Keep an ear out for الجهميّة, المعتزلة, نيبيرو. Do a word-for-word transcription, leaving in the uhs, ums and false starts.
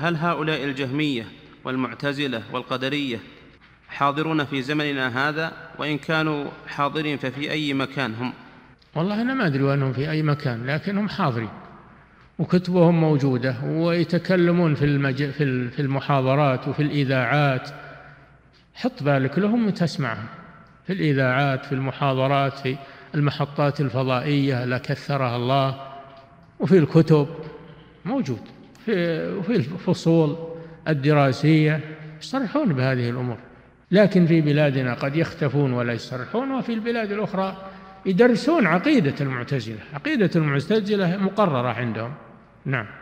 هل هؤلاء الجهمية والمعتزلة والقدرية حاضرون في زمننا هذا؟ وإن كانوا حاضرين ففي أي مكان هم؟ والله أنا ما أدري وأنهم في أي مكان، لكنهم حاضرين وكتبهم موجودة ويتكلمون في المج... في المحاضرات وفي الإذاعات. حط بالك لهم وتسمعهم في الإذاعات، في المحاضرات، في المحطات الفضائية لا كثرها الله، وفي الكتب موجود، في... وفي الفصول الدراسية يصرحون بهذه الأمور. لكن في بلادنا قد يختفون ولا يصرحون، وفي البلاد الأخرى يدرسون عقيدة المعتزلة، عقيدة المعتزلة مقررة عندهم. نعم.